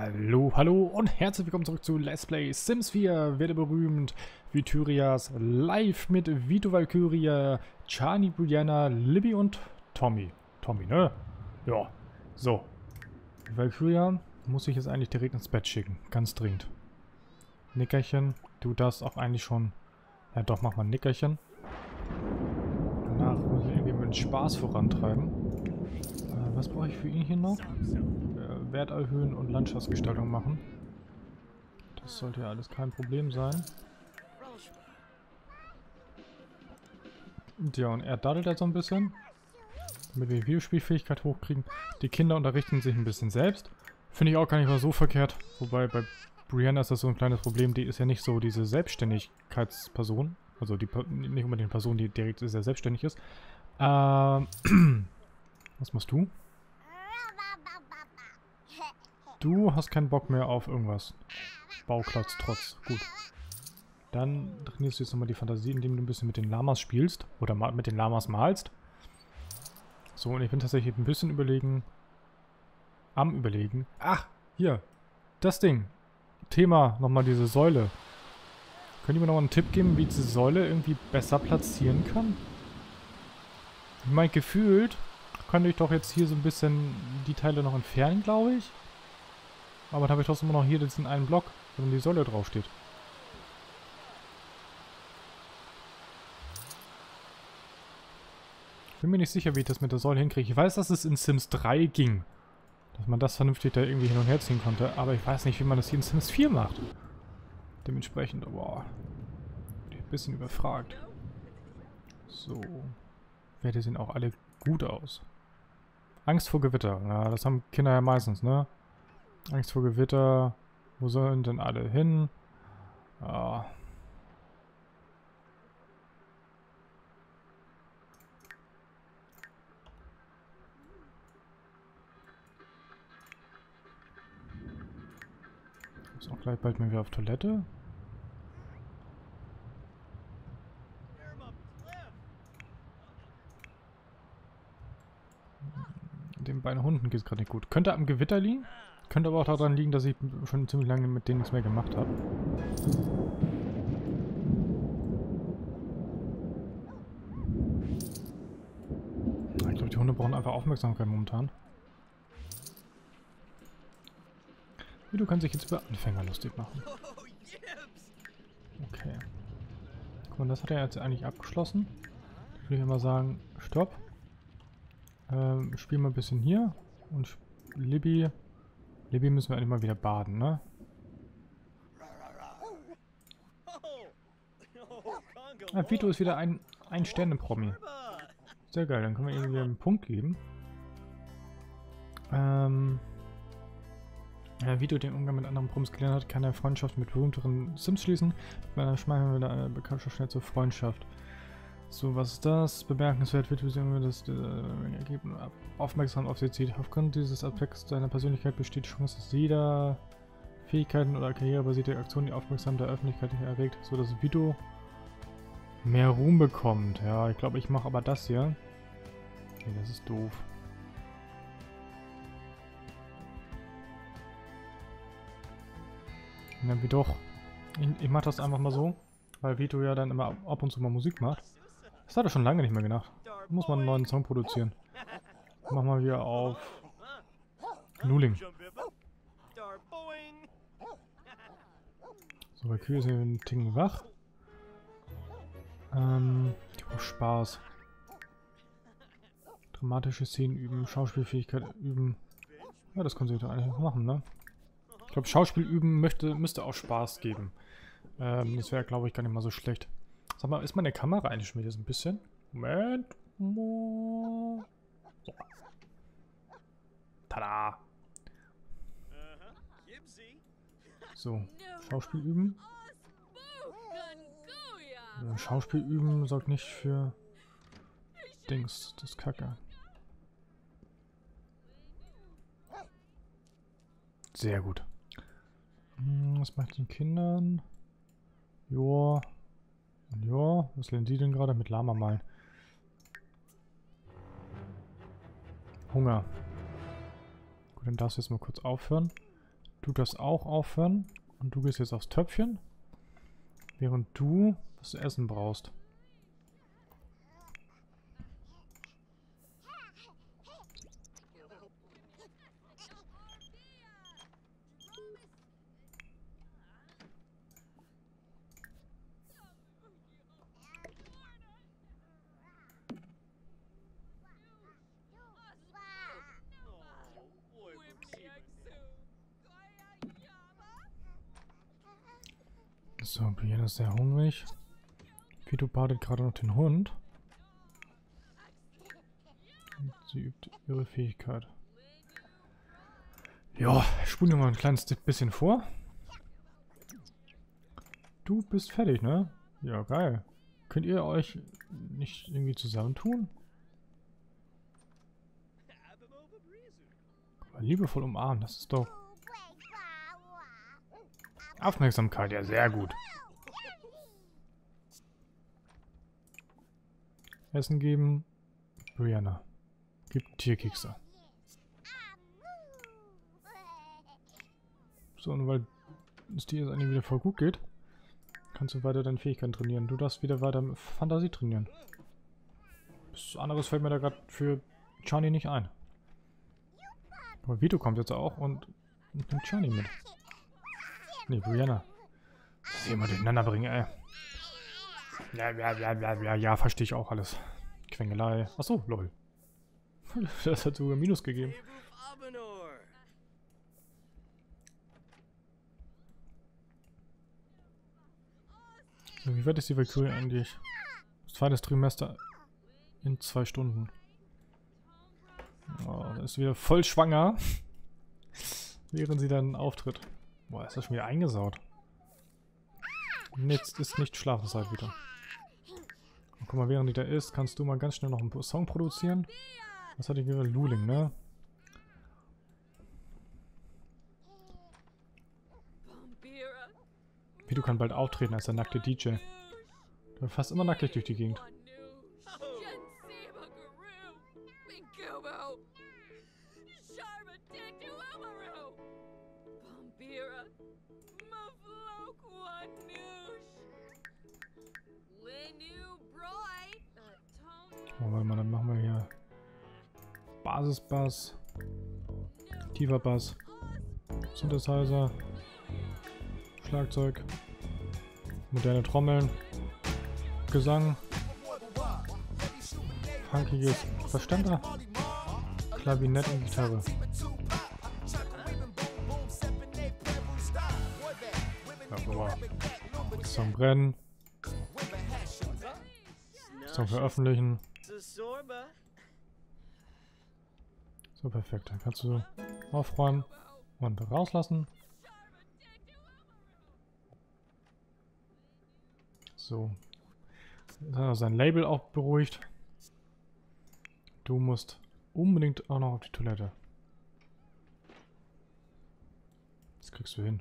Hallo, hallo und herzlich willkommen zurück zu Let's Play Sims 4, Werde berühmt, Vityrias, live mit Vito, Walkyria, Chani, Brianna, Libby und Tommy. Tommy, ne? Ja, so. Walkyria muss ich jetzt eigentlich direkt ins Bett schicken, ganz dringend. Nickerchen, du darfst auch eigentlich schon... Ja doch, mach mal ein Nickerchen. Danach muss ich irgendwie mit Spaß vorantreiben. Was brauche ich für ihn hier noch? Wert erhöhen und Landschaftsgestaltung machen. Das sollte ja alles kein Problem sein. Ja, und er daddelt da so ein bisschen, damit wir die Videospielfähigkeit hochkriegen. Die Kinder unterrichten sich ein bisschen selbst. Finde ich auch gar nicht mal so verkehrt. Wobei bei Brianna ist das so ein kleines Problem. Die ist ja nicht so diese Selbstständigkeitsperson. Also die nicht unbedingt eine Person, die direkt sehr selbstständig ist. Was machst du? Du hast keinen Bock mehr auf irgendwas. Bauklotz trotz. Gut. Dann trainierst du jetzt nochmal die Fantasie, indem du ein bisschen mit den Lamas spielst. Oder mit den Lamas malst. So, und ich bin tatsächlich ein bisschen am Überlegen. Ach, hier. Das Ding. Thema, nochmal diese Säule. Könnt ihr mir nochmal einen Tipp geben, wie ich diese Säule irgendwie besser platzieren kann? Ich meine, gefühlt könnte ich doch jetzt hier so ein bisschen die Teile noch entfernen, glaube ich. Aber dann habe ich trotzdem immer noch hier diesen einen Block, wo die Säule draufsteht. Ich bin mir nicht sicher, wie ich das mit der Säule hinkriege. Ich weiß, dass es in Sims 3 ging. Dass man das vernünftig da irgendwie hin und her ziehen konnte. Aber ich weiß nicht, wie man das hier in Sims 4 macht. Dementsprechend, boah. Bin ich ein bisschen überfragt. So. Werte sehen auch alle gut aus. Angst vor Gewitter. Na, das haben Kinder ja meistens, ne? Angst vor Gewitter. Wo sollen denn alle hin? Ah. Ich muss auch gleich bald mal wieder auf Toilette. Den beiden Hunden geht es gerade nicht gut. Könnte am Gewitter liegen? Könnte aber auch daran liegen, dass ich schon ziemlich lange mit denen nichts mehr gemacht habe. Ich glaube, die Hunde brauchen einfach Aufmerksamkeit momentan. Du kannst dich jetzt über Anfänger lustig machen. Okay. Guck mal, das hat er jetzt eigentlich abgeschlossen. Ich würde mal sagen, stopp. Spielen wir ein bisschen hier. Und Libby... Libby müssen wir eigentlich mal wieder baden, ne? Ah, Vito ist wieder ein Sterne-Promi. Sehr geil, dann können wir ihm wieder einen Punkt geben. Ja, Vito den Umgang mit anderen Promis gelernt hat, kann er Freundschaft mit berühmteren Sims schließen. Schmeißen wir da eine Bekanntschaft schnell zur Freundschaft. So, was ist das? Bemerkenswert wird, wie wir das Ergebnis aufmerksam auf sie zieht. Aufgrund dieses Aspekts seiner Persönlichkeit besteht die Chance, dass jeder Fähigkeiten oder karrierebasierte Aktion die Aufmerksamkeit der Öffentlichkeit erregt, sodass Vito mehr Ruhm bekommt. Ja, ich glaube, ich mache aber das hier. Okay, das ist doof. Na, wie doch. Ich mache das einfach mal so, weil Vito ja dann immer ab und zu mal Musik macht. Das hat er schon lange nicht mehr gemacht. Muss man einen neuen Song produzieren. Machen wir hier auf Nuling. So, bei Kühe sind wir ein Ticken wach. Oh, Spaß. Dramatische Szenen üben, Schauspielfähigkeit üben. Ja, das können sie doch eigentlich machen, ne? Ich glaube, Schauspiel üben müsste auch Spaß geben. Das wäre, glaube ich, gar nicht mal so schlecht. Sag mal, ist meine Kamera eigentlich schon wieder so ein bisschen? Moment. So. Tada! So, Schauspiel üben. Schauspiel üben sorgt nicht für Dings, das ist Kacke. Sehr gut. Was macht den Kindern? Joa. Und ja, was lernen die denn gerade mit Lama malen? Hunger. Gut, dann darfst du jetzt mal kurz aufhören. Du darfst auch aufhören. Und du gehst jetzt aufs Töpfchen. Während du was zu essen brauchst. So, Brianna ist sehr hungrig. Vito badet gerade noch den Hund. Und sie übt ihre Fähigkeit. Ja, spulen wir mal ein kleines bisschen vor. Du bist fertig, ne? Ja, geil. Könnt ihr euch nicht irgendwie zusammentun? Mal liebevoll umarmen, das ist doch... Aufmerksamkeit, ja, sehr gut. Essen geben. Brianna. Gibt Tierkekse. So, und weil es dir jetzt eigentlich wieder voll gut geht, kannst du weiter deine Fähigkeiten trainieren. Du darfst wieder weiter mit Fantasie trainieren. Was anderes fällt mir da gerade für Chani nicht ein. Aber Vito kommt jetzt auch und nimmt Chani mit. Nee, Brianna. Das ist immer durcheinander bringen, ey. Ja, verstehe ich auch alles. Quengelei. Achso, lol. Das hat sogar Minus gegeben. So, wie weit ist die Walkyria eigentlich? Das zweite Trimester in 2 Stunden. Oh, da ist wieder voll schwanger. Während sie dann auftritt. Boah, ist das schon wieder eingesaut. Jetzt ist nicht Schlafenszeit wieder. Und guck mal, während die da ist, kannst du mal ganz schnell noch einen Song produzieren. Was hatte ich gesagt? Luling, ne? Vito kann bald auftreten als der nackte DJ. Du fährst immer nackig durch die Gegend. Oh, warte mal, dann machen wir hier Basisbass, tiefer Bass, Synthesizer, Schlagzeug, moderne Trommeln, Gesang, funkiges Verständer, Klavinett und Gitarre. Song brennen, Song veröffentlichen. So, perfekt. Dann kannst du aufräumen und rauslassen. So. Dann hat er sein Label auch beruhigt. Du musst unbedingt auch noch auf die Toilette. Das kriegst du hin.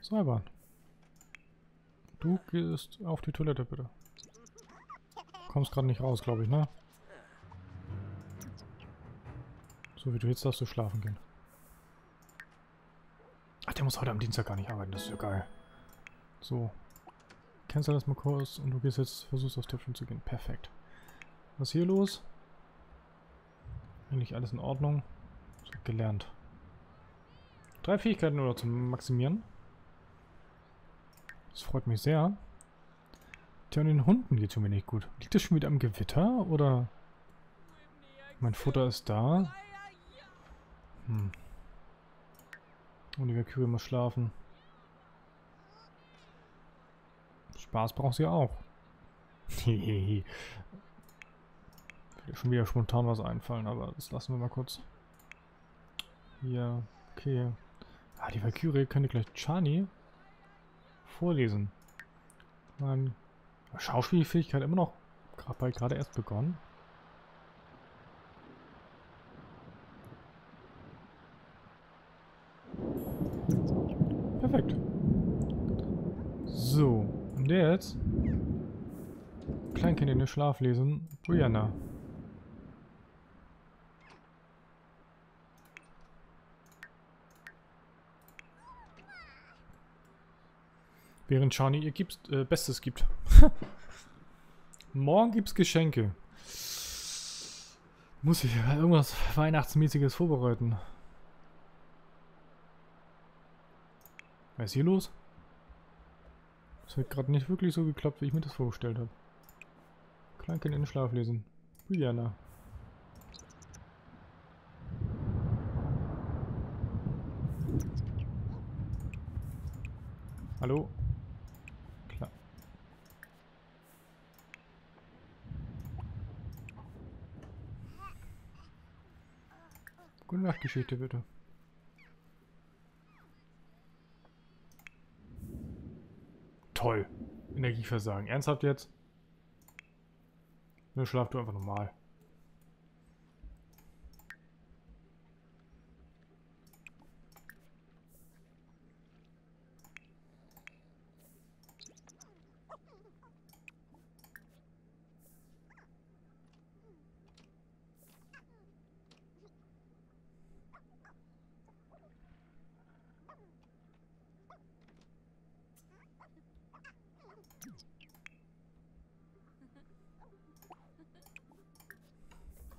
Seilbahn. Du gehst auf die Toilette, bitte. Kommst gerade nicht raus, glaube ich, ne? So wie du jetzt darfst du schlafen gehen. Ach, der muss heute am Dienstag gar nicht arbeiten, das ist ja geil. So. Cancel das mal kurz und du gehst jetzt, versuchst aufs Töpfchen zu gehen. Perfekt. Was ist hier los? Eigentlich alles in Ordnung. Ich hab gelernt. 3 Fähigkeiten nur noch zum Maximieren. Das freut mich sehr. Tja, und den Hunden geht es mir nicht gut. Liegt das schon wieder am Gewitter? Oder? Mein Futter ist da. Hm. Und die Walkyria muss schlafen. Spaß braucht sie auch. Hehehe. Wird schon wieder spontan was einfallen, aber das lassen wir mal kurz. Hier, okay. Ah, die Walkyria könnte gleich Chani vorlesen. Meine Schauspielfähigkeit immer noch gerade erst begonnen. Perfekt. So, und jetzt? Kleinkind in den Schlaf lesen. Brianna. Während Chani ihr Bestes gibt. Morgen gibt's Geschenke. Muss ich irgendwas Weihnachtsmäßiges vorbereiten. Was ist hier los? Das hat gerade nicht wirklich so geklappt, wie ich mir das vorgestellt habe. Kleinkind in den Schlaf lesen. Brianna. Hallo? Klar. Gute Nachtgeschichte, bitte. Toll. Energieversagen. Ernsthaft jetzt? Nur schlaf du einfach normal.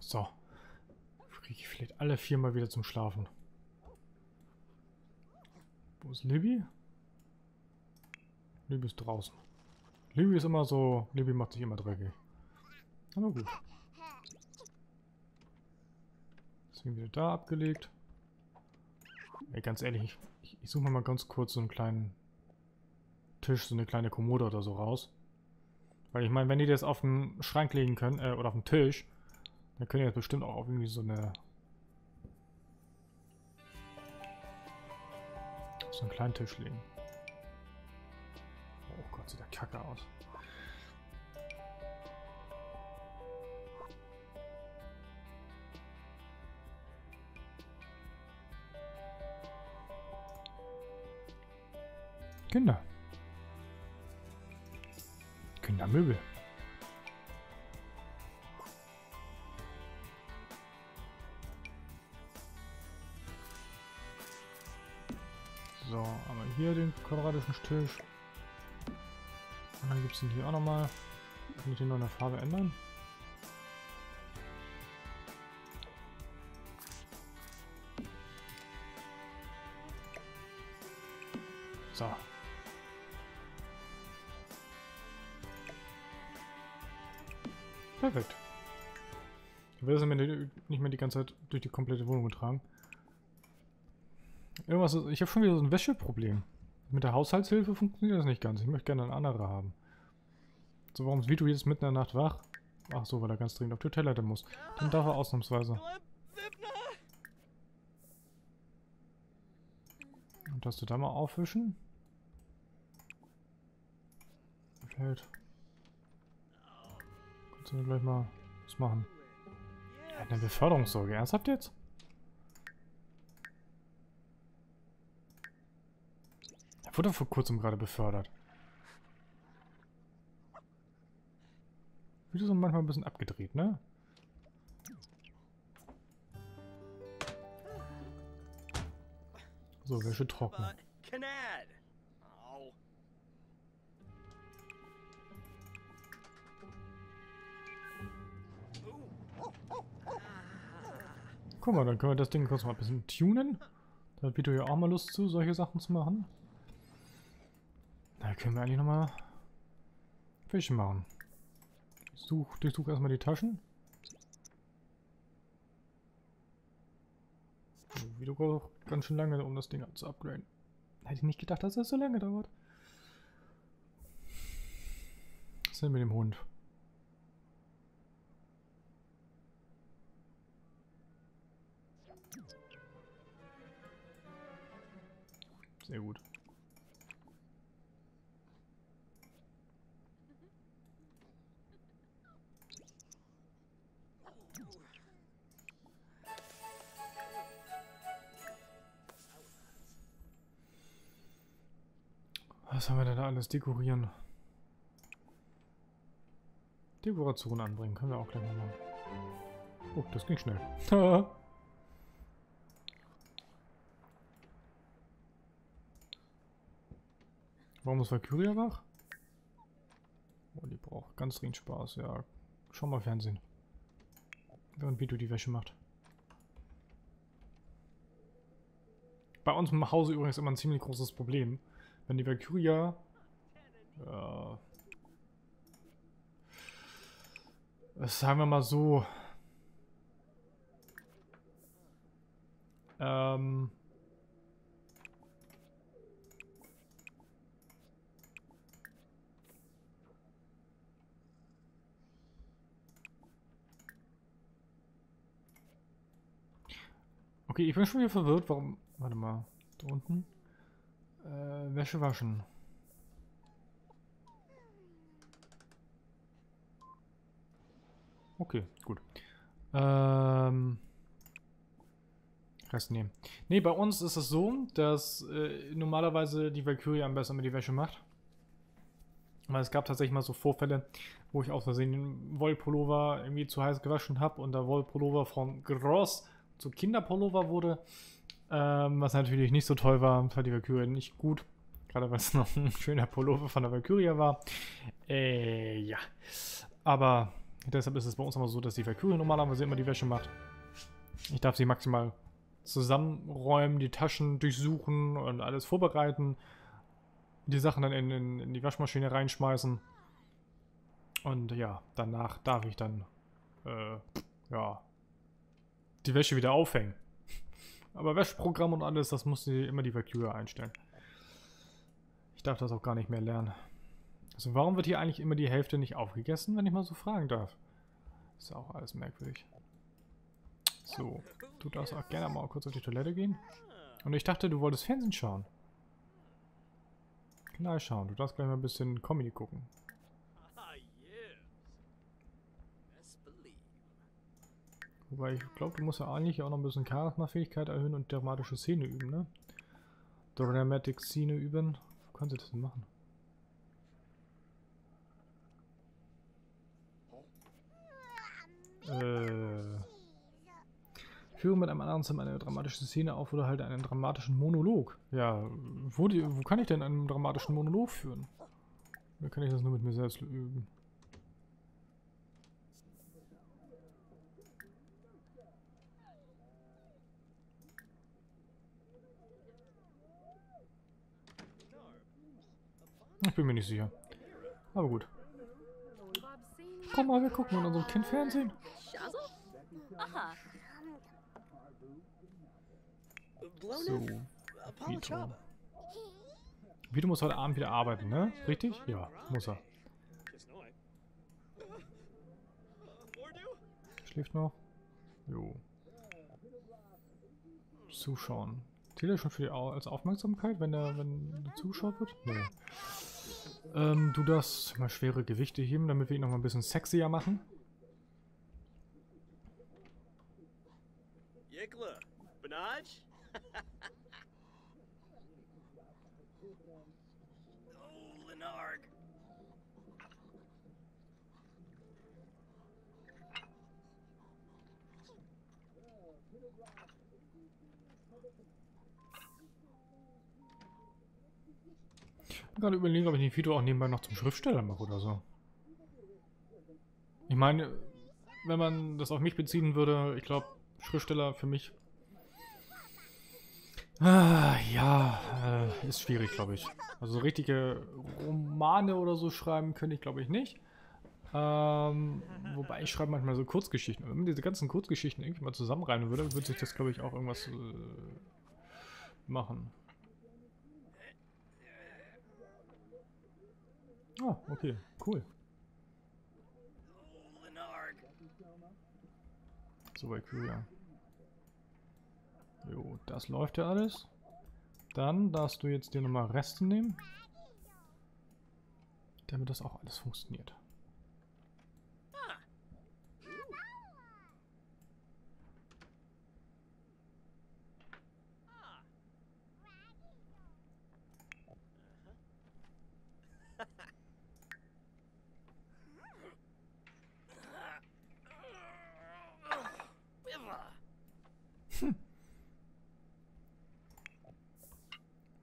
So, kriege ich vielleicht alle viermal wieder zum Schlafen. Wo ist Libby? Libby ist draußen. Libby ist immer so, Libby macht sich immer dreckig. Aber gut. Deswegen wieder da abgelegt. Ey, ganz ehrlich, ich suche mal ganz kurz so einen kleinen Tisch, so eine kleine Kommode oder so raus. Weil ich meine, wenn die das auf den Schrank legen können, oder auf den Tisch, wir können jetzt bestimmt auch irgendwie so einen kleinen Tisch legen. Oh Gott, sieht der Kacke aus. Kinder. Kindermöbel. So, einmal hier den quadratischen Tisch. Und dann gibt es den hier auch nochmal. Kann ich den noch in der Farbe ändern? So. Perfekt. Ich will das nicht mehr die ganze Zeit durch die komplette Wohnung tragen. Irgendwas ist, ich habe schon wieder so ein Wäscheproblem. Mit der Haushaltshilfe funktioniert das nicht ganz. Ich möchte gerne einen anderen haben. So, warum ist Vito jetzt mitten in der Nacht wach? Ach so, weil er ganz dringend auf die Toilette muss. Dann darf er ausnahmsweise. Und darfst du da mal aufwischen? Vielleicht. Kannst du mir gleich mal was machen? Eine Beförderungssorge. Ernsthaft jetzt? Wurde vor kurzem gerade befördert. Wie du so manchmal ein bisschen abgedreht, ne? So, Wäsche trocken. Guck mal, dann können wir das Ding kurz mal ein bisschen tunen. Da hat Vito ja auch mal Lust zu, solche Sachen zu machen. Da können wir eigentlich nochmal Fische machen. Ich suche erstmal die Taschen. Wie du brauchst ganz schön lange, um das Ding zu upgraden. Hätte ich nicht gedacht, dass das so lange dauert. Was ist denn mit dem Hund? Sehr gut. Was haben wir denn da alles? Dekorieren. Dekoration anbringen. Können wir auch gleich mal machen. Oh, das ging schnell. Warum ist Walkyria wach? Oh, die braucht ganz dringend Spaß. Ja, schau mal Fernsehen. Während Vito die Wäsche macht. Bei uns im Hause übrigens immer ein ziemlich großes Problem. Wenn die Walkyria... sagen wir mal so... Okay, ich bin schon wieder verwirrt, warum... Warte mal, da unten. Wäsche waschen. Okay, gut. Rest nehmen. Nee, bei uns ist es so, dass normalerweise die Walkyria am besten mit die Wäsche macht. Weil es gab tatsächlich mal so Vorfälle, wo ich aus Versehen den Wollpullover irgendwie zu heiß gewaschen habe und der Wollpullover vom Gross zu Kinderpullover wurde. Was natürlich nicht so toll war, das war die Walkyria nicht gut. Gerade weil es noch ein schöner Pullover von der Walkyria war. Ja. Aber deshalb ist es bei uns immer so, dass die Walkyria normalerweise immer die Wäsche macht. Ich darf sie maximal zusammenräumen, die Taschen durchsuchen und alles vorbereiten. Die Sachen dann in die Waschmaschine reinschmeißen. Und ja, danach darf ich dann ja, die Wäsche wieder aufhängen. Aber Wäschprogramm und alles, das muss sie immer die Walkyria einstellen. Ich darf das auch gar nicht mehr lernen. Also warum wird hier eigentlich immer die Hälfte nicht aufgegessen, wenn ich mal so fragen darf? Ist ja auch alles merkwürdig. So, du darfst auch gerne mal kurz auf die Toilette gehen. Und ich dachte, du wolltest Fernsehen schauen. Klar schauen, du darfst gleich mal ein bisschen Comedy gucken. Wobei ich glaube, du musst ja eigentlich auch noch ein bisschen Charisma-Fähigkeit erhöhen und dramatische Szene üben, ne? Dramatic Szene üben. Wo kannst du das denn machen? Führe mit einem anderen Sim eine dramatische Szene auf oder halt einen dramatischen Monolog. Ja, wo kann ich denn einen dramatischen Monolog führen? Oder kann ich das nur mit mir selbst üben? Ich bin mir nicht sicher. Aber gut. Komm mal, wir gucken mit unserem Kind Fernsehen. So. Vito. Vito muss heute Abend wieder arbeiten, ne? Richtig? Ja, muss er. Schläft noch? Jo. Zuschauen. Zählt er schon für die als Aufmerksamkeit, wenn der zuschaut wird? Nee. Du darfst mal schwere Gewichte heben, damit wir ihn noch mal ein bisschen sexier machen. Ich kann gerade überlegen, ob ich den Vito auch nebenbei noch zum Schriftsteller mache oder so. Ich meine, wenn man das auf mich beziehen würde, ich glaube, Schriftsteller für mich... ja, ist schwierig, glaube ich. Also so richtige Romane oder so schreiben könnte ich, glaube ich, nicht. Wobei ich schreibe manchmal so Kurzgeschichten. Wenn man diese ganzen Kurzgeschichten irgendwie mal zusammenreimen würde, würde sich das, glaube ich, auch irgendwas machen. Ah, okay, cool. So, Walkyria. Jo, das läuft ja alles. Dann darfst du jetzt dir nochmal Reste nehmen. Damit das auch alles funktioniert.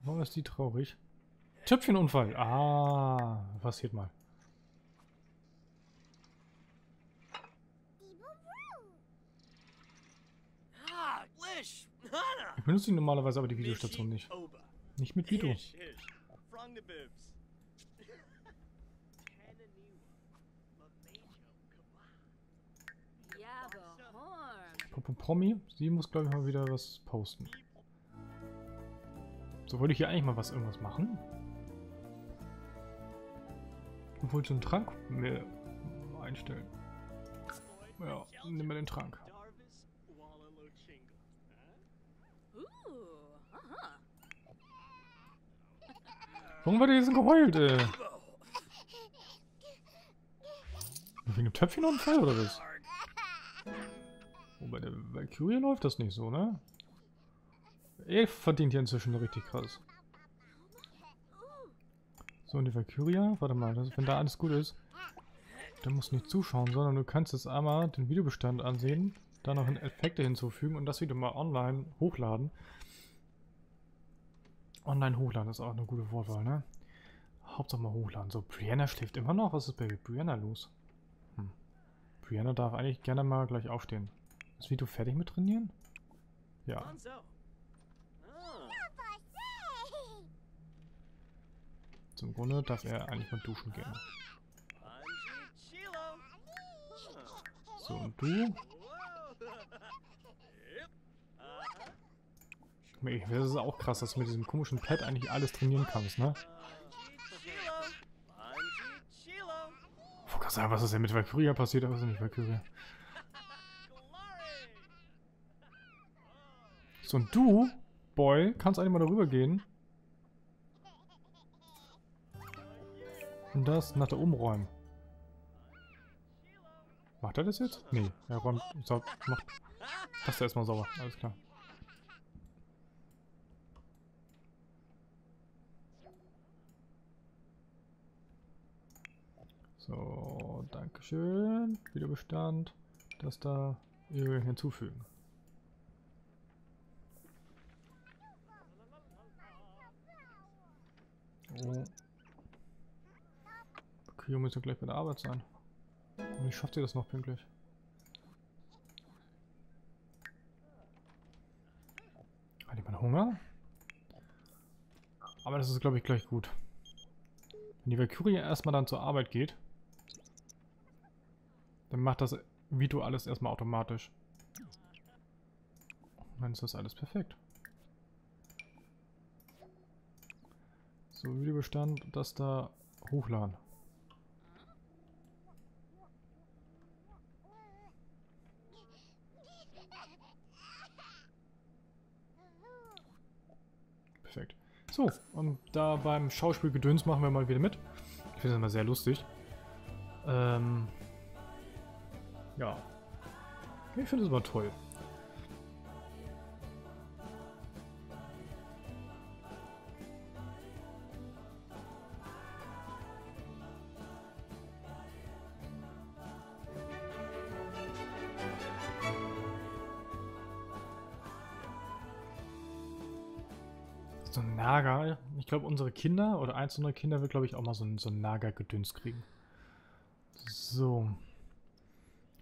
Oh, ist die traurig. Töpfchenunfall. Ah, passiert mal. Ich benutze normalerweise aber die Videostation nicht. Nicht mit Vito. Promi, sie muss glaube ich mal wieder was posten. So wollte ich hier eigentlich mal irgendwas machen. Ich wollte so einen Trank mir einstellen. Ja, nimm mal den Trank. Warum wird er jetzt geheult, ey? Wegen dem Töpfchenunfall oder was? Wobei der Walkyria läuft das nicht so, ne? Er verdient ja inzwischen richtig krass. So, und die Walkyria, warte mal, wenn da alles gut ist, dann musst du nicht zuschauen, sondern du kannst jetzt einmal den Videobestand ansehen, da noch Effekte hinzufügen und das Video mal online hochladen. Online hochladen ist auch eine gute Wortwahl, ne? Hauptsache mal hochladen. So, Brianna schläft immer noch. Was ist bei Brianna los? Hm. Brianna darf eigentlich gerne mal gleich aufstehen. Ist Vito fertig mit trainieren? Ja. Zum Grunde darf er eigentlich mal duschen gehen. So, und du? Das ist auch krass, dass du mit diesem komischen Pad eigentlich alles trainieren kannst, ne? Ich wollte gerade sagen, was ist denn mit Walkyria passiert, aber es ist nicht Walkyria. So, und du, Boy, kannst eigentlich mal darüber gehen. Und das nach da oben räumen. Macht er das jetzt? Nee, er räumt. Macht das erstmal sauber, alles klar. So, dankeschön. Wiederbestand. Das da hinzufügen. Oh. Kyo muss ja gleich bei der Arbeit sein. Und ich schaffe dir das noch pünktlich. Hat jemand Hunger? Aber das ist glaube ich gleich gut. Wenn die Walkyria erstmal dann zur Arbeit geht, dann macht das Vito alles erstmal automatisch. Und dann ist das alles perfekt. So, Videobestand, das da hochladen. Perfekt. So, und da beim Schauspielgedöns machen wir mal wieder mit. Ich finde das immer sehr lustig. Ja. Ich finde das immer toll. So ein Nager. Ich glaube, unsere Kinder oder eins unserer Kinder wird, glaube ich, auch mal so ein Nager-Gedöns kriegen. So.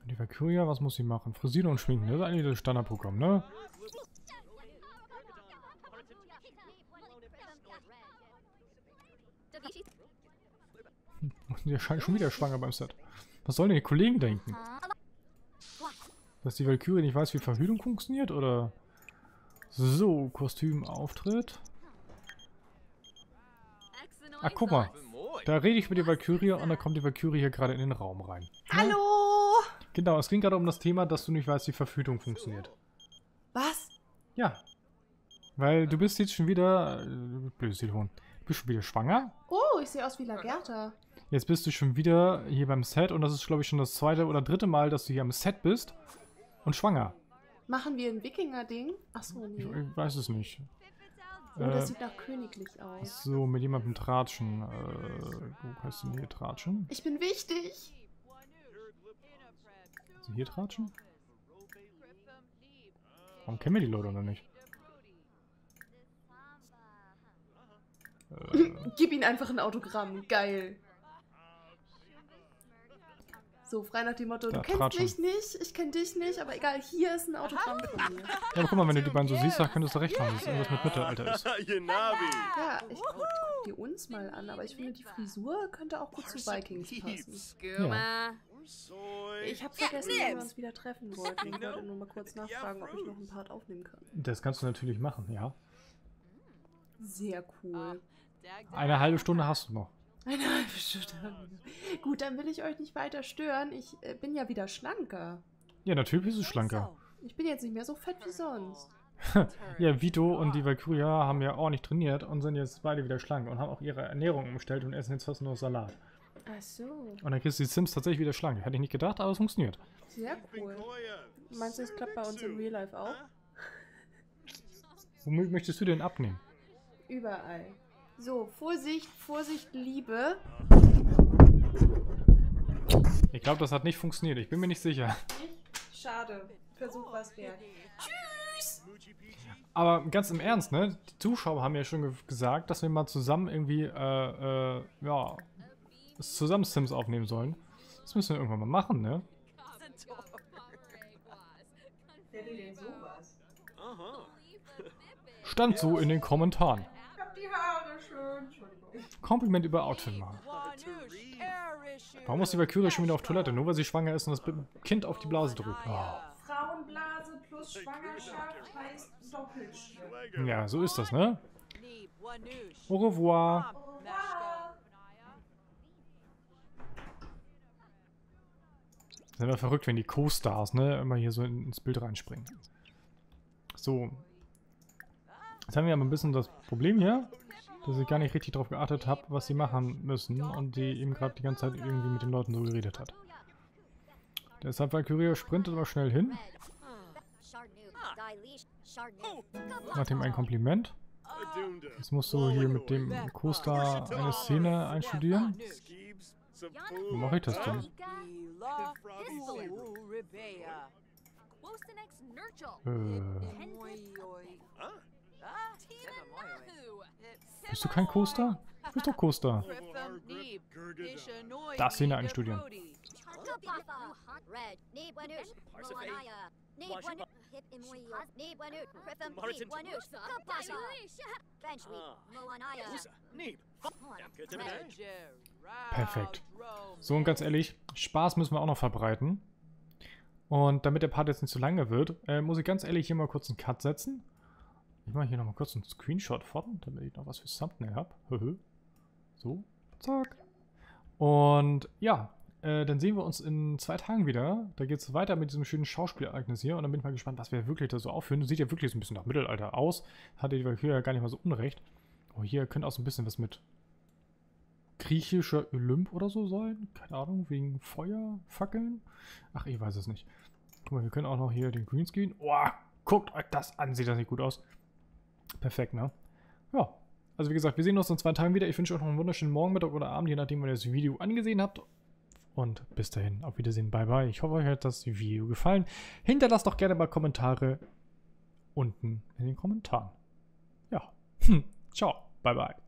Die Valkyria, was muss sie machen? Frisieren und schminken. Das ist eigentlich das Standardprogramm, ne? Und die scheint schon wieder schwanger beim Set. Was sollen die Kollegen denken? Dass die Valkyrie nicht weiß, wie Verhütung funktioniert, oder? So, Kostüm, Auftritt. Ach, guck mal. Da rede ich mit der Valkyrie und da kommt die Valkyrie hier gerade in den Raum rein. Hallo! Genau, es ging gerade um das Thema, dass du nicht weißt, wie Verhütung funktioniert. Was? Ja. Weil du bist jetzt schon wieder... blödes Telefon. Du bist schon wieder schwanger. Oh, ich sehe aus wie Lagertha. Jetzt bist du schon wieder hier beim Set und das ist, glaube ich, schon das zweite oder dritte Mal, dass du hier am Set bist und schwanger. Machen wir ein Wikinger-Ding? Achso, nee. Ich weiß es nicht. Oh, das sieht doch königlich aus. So, mit jemandem tratschen. Wo heißt denn hier tratschen? Ich bin wichtig! Also hier tratschen? Warum kennen wir die Leute noch nicht? Gib ihm einfach ein Autogramm. Geil. So, frei nach dem Motto, du kennst mich nicht, ich kenn dich nicht, aber egal, hier ist ein Autogramm von mir. Ja, aber guck mal, wenn du die beiden so siehst, dann könntest du recht haben, dass irgendwas mit Mittelalter ist. Ja, ich guck die uns mal an, aber ich finde, die Frisur könnte auch gut zu Vikings passen. Ja. Ich hab vergessen, dass wir uns wieder treffen wollten. Ich wollte nur mal kurz nachfragen, ob ich noch ein Part aufnehmen kann. Das kannst du natürlich machen, ja. Sehr cool. Eine halbe Stunde hast du noch. Eine halbe Stunde. Gut, dann will ich euch nicht weiter stören. Ich bin ja wieder schlanker. Ja, natürlich bist du schlanker. Ich bin jetzt nicht mehr so fett wie sonst. Ja, Vito und die Walkyria haben ja ordentlich trainiert und sind jetzt beide wieder schlank und haben auch ihre Ernährung umgestellt und essen jetzt fast nur Salat. Ach so. Und dann kriegst du die Sims tatsächlich wieder schlank. Hätte ich nicht gedacht, aber es funktioniert. Sehr cool. Meinst du, das klappt bei uns im Real Life auch? Womit möchtest du denn abnehmen? Überall. So, Vorsicht, Vorsicht, Liebe. Ich glaube, das hat nicht funktioniert. Ich bin mir nicht sicher. Schade. Versuch was wert. Tschüss! Aber ganz im Ernst, ne? Die Zuschauer haben ja schon gesagt, dass wir mal zusammen irgendwie, ja, zusammen Sims aufnehmen sollen. Das müssen wir irgendwann mal machen, ne? Stand so in den Kommentaren. Kompliment über Outfit machen. Warum muss die Walkyria schon wieder auf Toilette? Nur weil sie schwanger ist und das Kind auf die Blase drückt. Oh. Frauenblase plus Schwangerschaft heißt Doppelstimme. Ja, so ist das, ne? Au revoir. Das ist immer verrückt, wenn die Co-Stars, ne, immer hier so ins Bild reinspringen. So. Jetzt haben wir aber ein bisschen das Problem hier, dass ich gar nicht richtig darauf geachtet habe, was sie machen müssen und die eben gerade die ganze Zeit irgendwie mit den Leuten so geredet hat. Deshalb Walkyria sprintet aber schnell hin. Macht ihm ein Kompliment. Jetzt musst du hier mit dem Co-Star eine Szene einstudieren. Wie mache ich das denn? Bist du kein Coaster? Du bist doch Coaster. Das Szene einstudieren. Perfekt. So, und ganz ehrlich, Spaß müssen wir auch noch verbreiten. Und damit der Part jetzt nicht zu lange wird, muss ich ganz ehrlich hier mal kurz einen Cut setzen. Ich mache hier nochmal kurz einen Screenshot von, damit ich noch was fürs Thumbnail habe. So, zack. Und ja, dann sehen wir uns in 2 Tagen wieder. Da geht es weiter mit diesem schönen Schauspielereignis hier. Und dann bin ich mal gespannt, was wir wirklich da so aufführen. Sieht ja wirklich so ein bisschen nach Mittelalter aus. Hatte die Walkyria ja gar nicht mal so unrecht. Oh, hier könnte auch so ein bisschen was mit griechischer Olymp oder so sein. Keine Ahnung, wegen Feuerfackeln. Ach, ich weiß es nicht. Guck mal, wir können auch noch hier den Greenscreen. Oh, guckt euch das an. Sieht das nicht gut aus. Perfekt, ne? Ja, also wie gesagt, wir sehen uns in 2 Tagen wieder. Ich wünsche euch noch einen wunderschönen Morgen, Mittag oder Abend, je nachdem, wann ihr das Video angesehen habt. Und bis dahin, auf Wiedersehen, bye bye. Ich hoffe, euch hat das Video gefallen. Hinterlasst doch gerne mal Kommentare unten in den Kommentaren. Ja, ciao, bye bye.